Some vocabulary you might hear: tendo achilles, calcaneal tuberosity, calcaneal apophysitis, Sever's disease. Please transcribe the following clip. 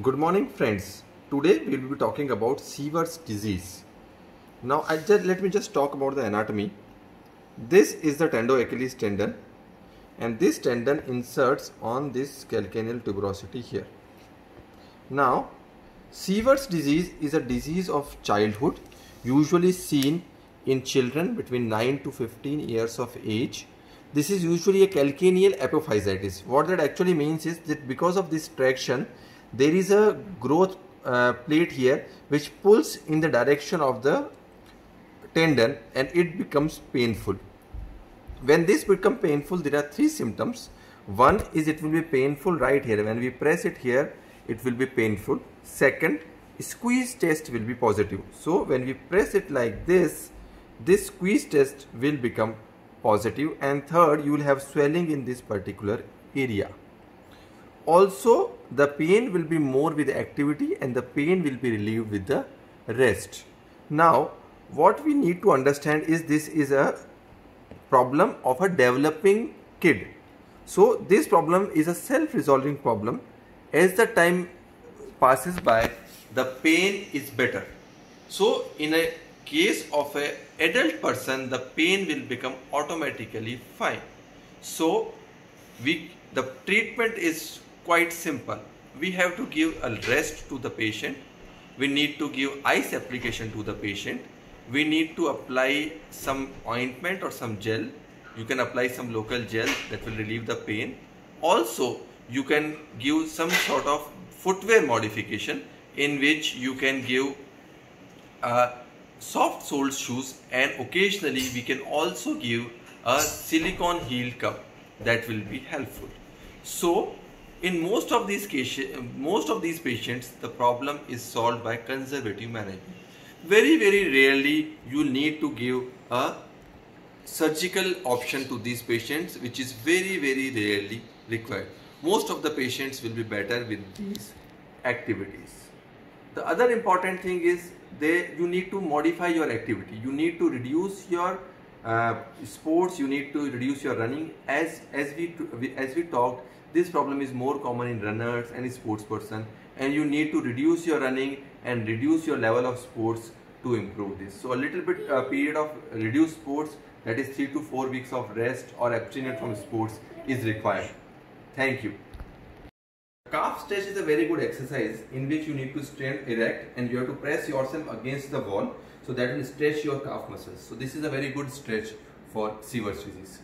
Good morning friends. Today we will be talking about Sever's disease. Now let me just talk about the anatomy. This is the tendo achilles tendon, and this tendon inserts on this calcaneal tuberosity here. Now Sever's disease is a disease of childhood, usually seen in children between 9 to 15 years of age. This is usually a calcaneal apophysitis. What that actually means is that because of this traction, there is a growth plate here which pulls in the direction of the tendon and it becomes painful. When this becomes painful, there are three symptoms. One is it will be painful right here. When we press it here, it will be painful. Second, squeeze test will be positive. So when we press it like this, this squeeze test will become positive. And third, you will have swelling in this particular area. Also, the pain will be more with activity and the pain will be relieved with the rest. Now, what we need to understand is this is a problem of a developing kid. So, this problem is a self-resolving problem. As the time passes by, the pain is better. So, in a case of an adult person, the pain will become automatically fine. So, the treatment is quite simple. We have to give a rest to the patient. We need to give ice application to the patient. We need to apply some ointment or some gel. You can apply some local gel that will relieve the pain. Also, you can give some sort of footwear modification in which you can give soft soled shoes, and occasionally we can also give a silicone heel cup that will be helpful. So in most of these patients, the problem is solved by conservative management. Very rarely you need to give a surgical option to these patients, which is very rarely required. Most of the patients will be better with these activities. The other important thing is you need to modify your activity. You need to reduce your sports, you need to reduce your running. As we talked, this problem is more common in runners and sports person, and you need to reduce your running and reduce your level of sports to improve this. So a little bit period of reduced sports, that is 3 to 4 weeks of rest or abstinence from sports, is required. Thank you. Calf stretch is a very good exercise in which you need to stand erect and you have to press yourself against the wall, so that will stretch your calf muscles. So this is a very good stretch for Sever's disease.